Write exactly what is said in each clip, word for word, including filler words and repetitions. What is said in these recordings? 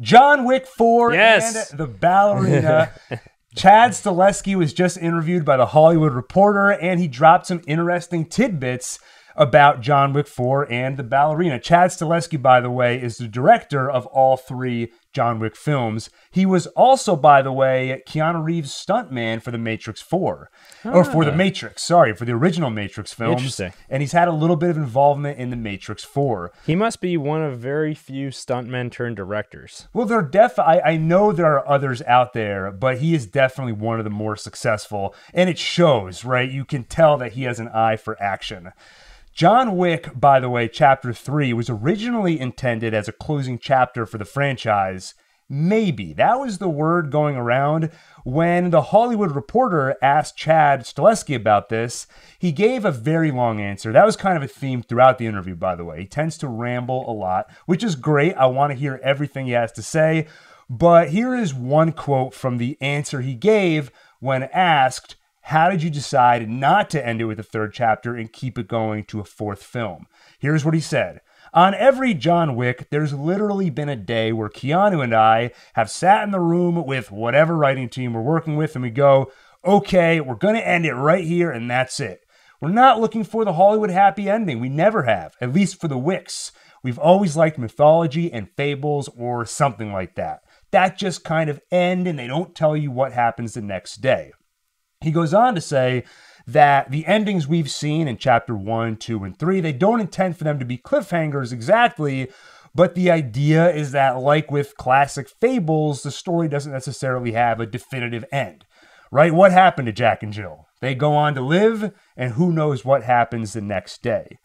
John Wick four yes. and The Ballerina. Chad Stahelski was just interviewed by The Hollywood Reporter, and he dropped some interesting tidbits about John Wick four and The Ballerina. Chad Stahelski, by the way, is the director of all three John Wick films. He was also, by the way, Keanu Reeves' stuntman for The Matrix four. Ah. Or for The Matrix, sorry, for the original Matrix films. Interesting. And he's had a little bit of involvement in The Matrix four. He must be one of very few stuntmen turned directors. Well, they're def- I, I know there are others out there, but he is definitely one of the more successful. And it shows, right? You can tell that he has an eye for action. John Wick, by the way, Chapter three, was originally intended as a closing chapter for the franchise. Maybe. That was the word going around. When The Hollywood Reporter asked Chad Stahelski about this, he gave a very long answer. That was kind of a theme throughout the interview, by the way. He tends to ramble a lot, which is great. I want to hear everything he has to say. But here is one quote from the answer he gave when asked, "How did you decide not to end it with a third chapter and keep it going to a fourth film?" Here's what he said. "On every John Wick, there's literally been a day where Keanu and I have sat in the room with whatever writing team we're working with and we go, okay, we're going to end it right here and that's it. We're not looking for the Hollywood happy ending. We never have, at least for the Wicks. We've always liked mythology and fables or something like that. That just kind of end and they don't tell you what happens the next day." He goes on to say that the endings we've seen in chapter one, two, and three, they don't intend for them to be cliffhangers exactly, but the idea is that, like with classic fables, the story doesn't necessarily have a definitive end, right? What happened to Jack and Jill? They go on to live, and who knows what happens the next day.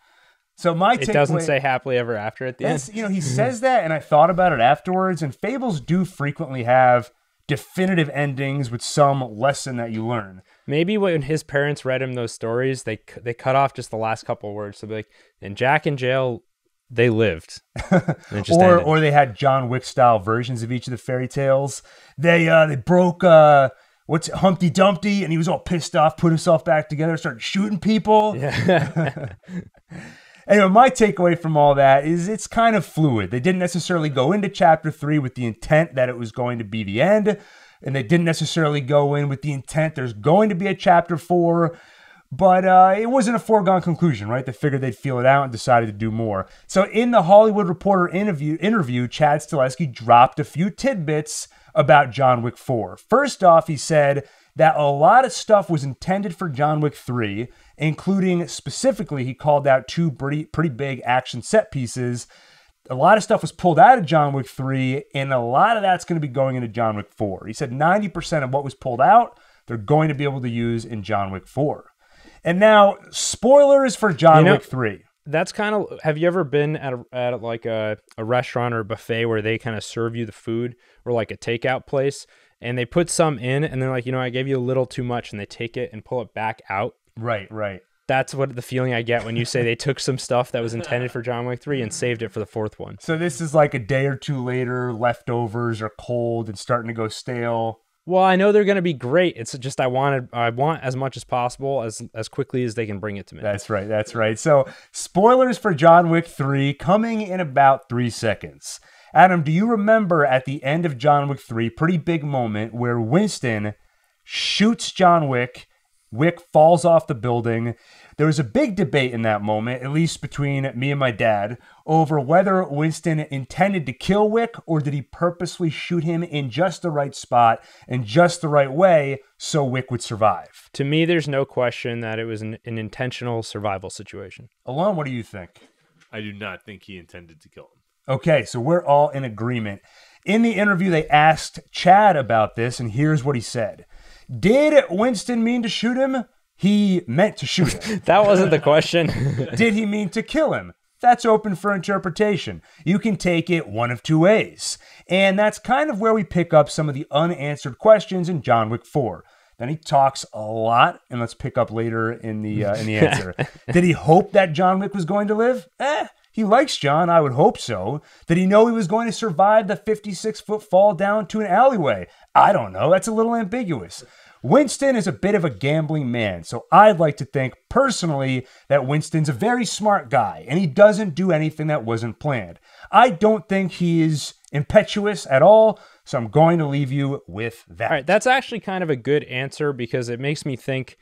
So my takeaway, it doesn't say happily ever after at the end. You know, he says that, and I thought about it afterwards, and fables do frequently have definitive endings with some lesson that you learn. Maybe when his parents read him those stories, they they cut off just the last couple of words. So they're like, and Jack in jail, they lived. or ended. Or they had John Wick style versions of each of the fairy tales. They uh, they broke uh, what's it, Humpty Dumpty, and he was all pissed off, put himself back together, started shooting people. Yeah. Anyway, my takeaway from all that is it's kind of fluid. They didn't necessarily go into chapter three with the intent that it was going to be the end, and they didn't necessarily go in with the intent there's going to be a chapter four, but uh, it wasn't a foregone conclusion, right? They figured they'd feel it out and decided to do more. So in the Hollywood Reporter interview, interview Chad Stahelski dropped a few tidbits about John Wick four. First off, he said that a lot of stuff was intended for John Wick three, including specifically, he called out two pretty, pretty big action set pieces. A lot of stuff was pulled out of John Wick three, and a lot of that's going to be going into John Wick four. He said ninety percent of what was pulled out, they're going to be able to use in John Wick four. And now, spoilers for John you know, Wick three. That's kind of, have you ever been at, a, at like a, a restaurant or a buffet where they kind of serve you the food, or like a takeout place? And they put some in, and they're like, you know, I gave you a little too much, and they take it and pull it back out. Right, right. That's what the feeling I get when you say they took some stuff that was intended for John Wick three and saved it for the fourth one. So this is like a day or two later, leftovers are cold and starting to go stale. Well, I know they're going to be great. It's just I wanted, I want as much as possible, as as quickly as they can bring it to me. That's right, that's right. So spoilers for John Wick three coming in about three seconds. Adam, do you remember at the end of John Wick three, pretty big moment where Winston shoots John Wick, Wick falls off the building. There was a big debate in that moment, at least between me and my dad, over whether Winston intended to kill Wick or did he purposely shoot him in just the right spot and just the right way so Wick would survive. To me, there's no question that it was an, an intentional survival situation. Alon, what do you think? I do not think he intended to kill him. Okay, so we're all in agreement. In the interview, they asked Chad about this, and here's what he said. Did Winston mean to shoot him? He meant to shoot him. That wasn't the question. Did he mean to kill him? That's open for interpretation. You can take it one of two ways. And that's kind of where we pick up some of the unanswered questions in John Wick four. Then he talks a lot, and let's pick up later in the, uh, in the answer. Did he hope that John Wick was going to live? Eh. He likes John, I would hope so. Did he know he was going to survive the fifty-six foot fall down to an alleyway? I don't know. That's a little ambiguous. Winston is a bit of a gambling man, so I'd like to think personally that Winston's a very smart guy, and he doesn't do anything that wasn't planned. I don't think he is impetuous at all. So I'm going to leave you with that. All right, that's actually kind of a good answer because it makes me think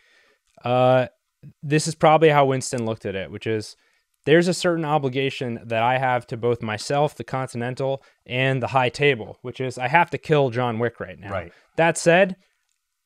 uh, this is probably how Winston looked at it, which is there's a certain obligation that I have to both myself, the Continental, and the High Table, which is I have to kill John Wick right now. Right. That said,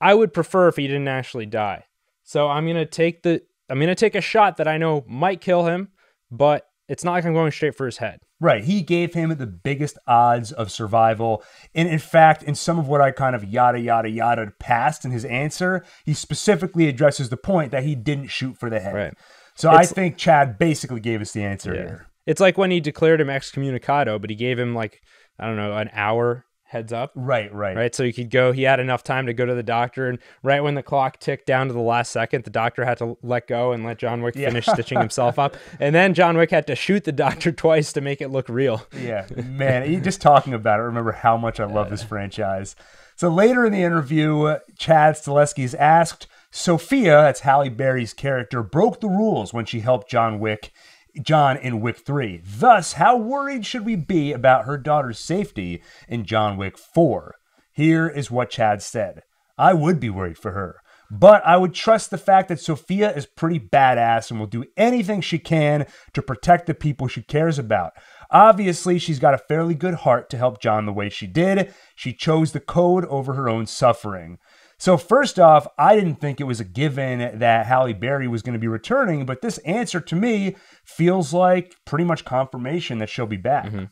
I would prefer if he didn't actually die. So I'm gonna take the I'm gonna take a shot that I know might kill him, but it's not like I'm going straight for his head. Right. He gave him the biggest odds of survival. And in fact, in some of what I kind of yada, yada, yada past in his answer, he specifically addresses the point that he didn't shoot for the head. Right. So it's, I think Chad basically gave us the answer yeah. here. It's like when he declared him excommunicado, but he gave him like, I don't know, an hour heads up. Right, right. Right. So he could go, he had enough time to go to the doctor. And right when the clock ticked down to the last second, the doctor had to let go and let John Wick yeah. finish stitching himself up. And then John Wick had to shoot the doctor twice to make it look real. Yeah, man. Just talking about it, I remember how much I love yeah. this franchise. So later in the interview, Chad Stahelski is asked, Sophia, that's Halle Berry's character, broke the rules when she helped John Wick, John in Wick three. Thus, how worried should we be about her daughter's safety in John Wick four? Here is what Chad said. I would be worried for her, but I would trust the fact that Sophia is pretty badass and will do anything she can to protect the people she cares about. Obviously, she's got a fairly good heart to help John the way she did. She chose the code over her own suffering. So first off, I didn't think it was a given that Halle Berry was going to be returning, but this answer to me feels like pretty much confirmation that she'll be back. Mm-hmm.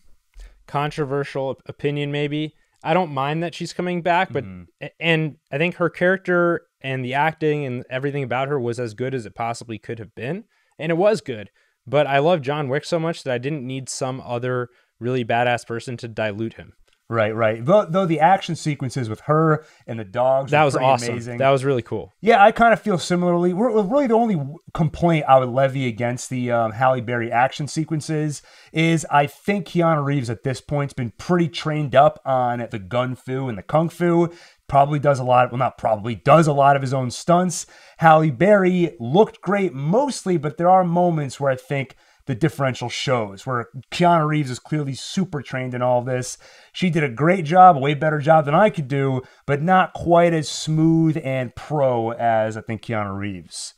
Controversial opinion, maybe. I don't mind that she's coming back, but mm-hmm. and I think her character and the acting and everything about her was as good as it possibly could have been, and it was good. But I love John Wick so much that I didn't need some other really badass person to dilute him. Right, right. Though, though the action sequences with her and the dogs that was awesome. Amazing. That was really cool. Yeah, I kind of feel similarly. We're, really, the only complaint I would levy against the um, Halle Berry action sequences is I think Keanu Reeves at this point's been pretty trained up on the gun fu and the kung fu. Probably does a lot. Well, not probably does a lot of his own stunts. Halle Berry looked great mostly, but there are moments where I think the differential shows where Keanu Reeves is clearly super trained in all this. She did a great job, a way better job than I could do, but not quite as smooth and pro as I think Keanu Reeves.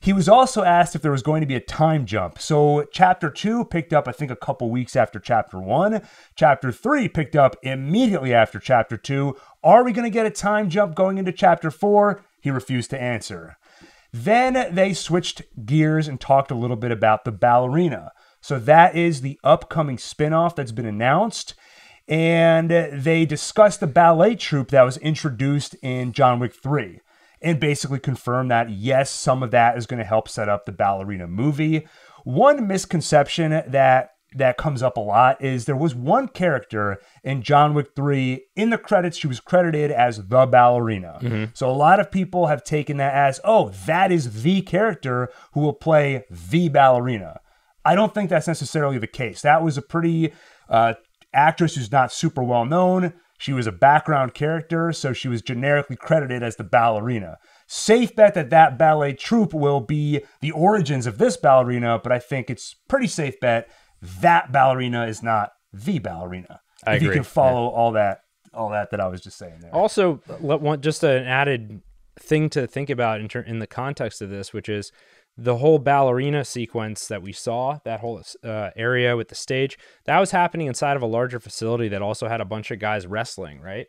He was also asked if there was going to be a time jump. So chapter two picked up, I think, a couple weeks after chapter one. Chapter three picked up immediately after chapter two. Are we going to get a time jump going into chapter four? He refused to answer. Then they switched gears and talked a little bit about The Ballerina. So that is the upcoming spinoff that's been announced. And they discussed the ballet troupe that was introduced in John Wick three and basically confirmed that, yes, some of that is going to help set up the Ballerina movie. One misconception that that comes up a lot is there was one character in John Wick three in the credits. She was credited as the ballerina. Mm-hmm. So a lot of people have taken that as, oh, that is the character who will play the ballerina. I don't think that's necessarily the case. That was a pretty uh, actress who's not super well known. She was a background character, so she was generically credited as the ballerina. Safe bet that that ballet troupe will be the origins of this ballerina, but I think it's pretty safe bet that ballerina is not the ballerina. I if agree. You can follow yeah. all that, all that that I was just saying there. Also, just an added thing to think about in, in the context of this, which is the whole ballerina sequence that we saw, that whole uh, area with the stage, that was happening inside of a larger facility that also had a bunch of guys wrestling, right?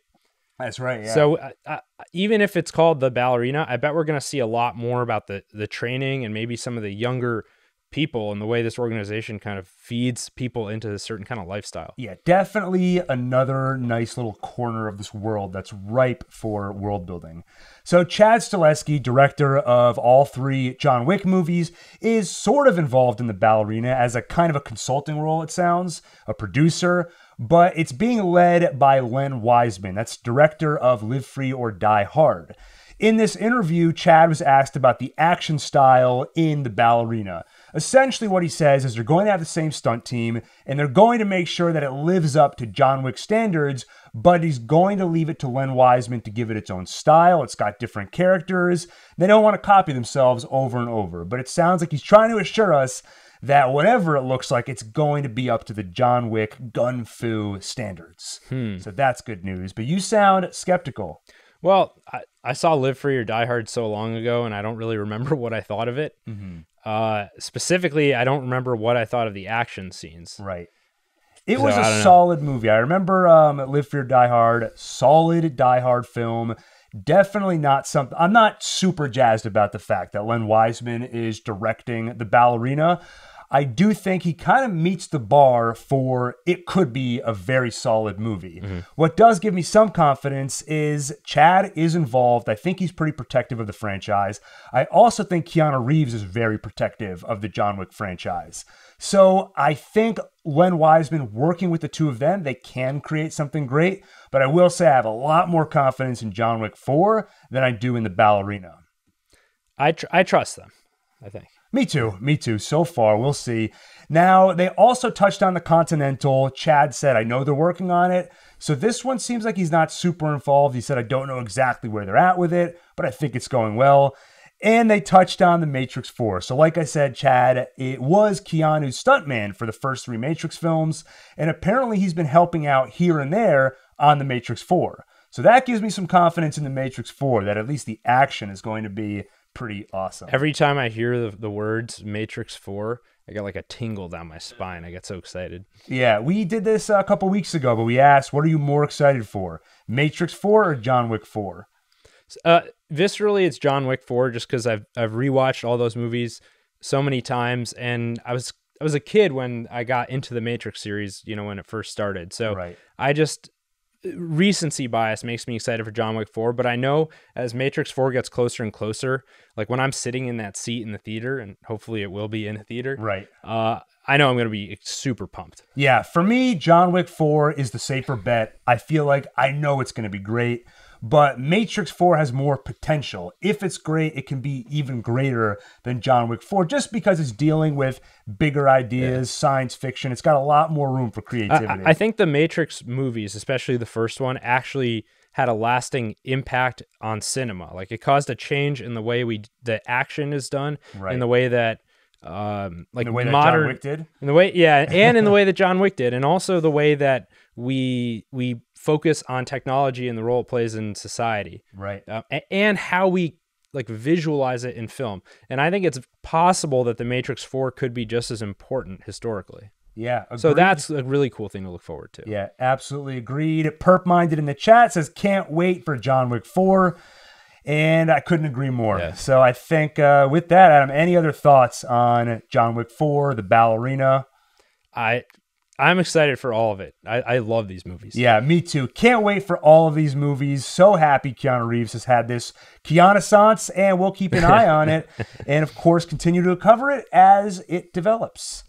That's right. Yeah. So uh, uh, even if it's called The Ballerina, I bet we're going to see a lot more about the the training and maybe some of the younger people and the way this organization kind of feeds people into a certain kind of lifestyle. Yeah, definitely another nice little corner of this world that's ripe for world building. So Chad Stahelski, director of all three John Wick movies, is sort of involved in The Ballerina as a kind of a consulting role, it sounds, a producer, but it's being led by Len Wiseman, that's director of Live Free or Die Hard. In this interview, Chad was asked about the action style in The Ballerina. Essentially what he says is they're going to have the same stunt team and they're going to make sure that it lives up to John Wick standards, but he's going to leave it to Len Wiseman to give it its own style. It's got different characters. They don't want to copy themselves over and over, but it sounds like he's trying to assure us that whatever it looks like, it's going to be up to the John Wick gun fu standards. Hmm. So that's good news. But you sound skeptical. Well, I, I saw Live Free or Die Hard so long ago, and I don't really remember what I thought of it. Mm-hmm. Uh, specifically, I don't remember what I thought of the action scenes. Right. It so, was a solid know. movie. I remember um, Live Free or Die Hard, solid Die Hard film. Definitely not something. I'm not super jazzed about the fact that Len Wiseman is directing The Ballerina. I do think he kind of meets the bar for it could be a very solid movie. Mm-hmm. What does give me some confidence is Chad is involved. I think he's pretty protective of the franchise. I also think Keanu Reeves is very protective of the John Wick franchise. So I think Len Wiseman working with the two of them, they can create something great. But I will say I have a lot more confidence in John Wick four than I do in The Ballerina. I, tr- I trust them, I think. Me too. Me too. So far, we'll see. Now, they also touched on The Continental. Chad said, I know they're working on it. So this one seems like he's not super involved. He said, I don't know exactly where they're at with it, but I think it's going well. And they touched on The Matrix four. So like I said, Chad, it was Keanu's stuntman for the first three Matrix films. And apparently he's been helping out here and there on The Matrix four. So that gives me some confidence in The Matrix four, that at least the action is going to be pretty awesome. Every time I hear the, the words Matrix four, I get like a tingle down my spine. I get so excited. Yeah, we did this a couple weeks ago, but we asked, what are you more excited for? Matrix four or John Wick four? Uh, viscerally, it's John Wick four, just because I've I've rewatched all those movies so many times, and I was I was a kid when I got into the Matrix series, you know, when it first started. So right. I just... recency bias makes me excited for John Wick four, but I know as Matrix four gets closer and closer, like when I'm sitting in that seat in the theater, and hopefully it will be in a theater, right? Uh, I know I'm going to be super pumped. Yeah, for me, John Wick four is the safer bet. I feel like I know it's going to be great, but Matrix four has more potential. If it's great, it can be even greater than John Wick four, just because it's dealing with bigger ideas, yeah. science fiction. It's got a lot more room for creativity. I, I think the Matrix movies, especially the first one, actually had a lasting impact on cinema. Like it caused a change in the way we the action is done, right. in the way that um, like in the way modern, that John Wick did, in the way yeah, and in the way that John Wick did, and also the way that we we. focus on technology and the role it plays in society, right? Uh, and how we like visualize it in film. And I think it's possible that the Matrix four could be just as important historically. Yeah. Agreed. So that's a really cool thing to look forward to. Yeah, absolutely agreed. Perp Minded in the chat says, can't wait for John Wick four. And I couldn't agree more. Yeah. So I think uh, with that, Adam, any other thoughts on John Wick four, The Ballerina? I... I'm excited for all of it. I, I love these movies. Yeah, me too. Can't wait for all of these movies. So happy Keanu Reeves has had this Keanu-sance, and we'll keep an eye on it. And, of course, continue to cover it as it develops.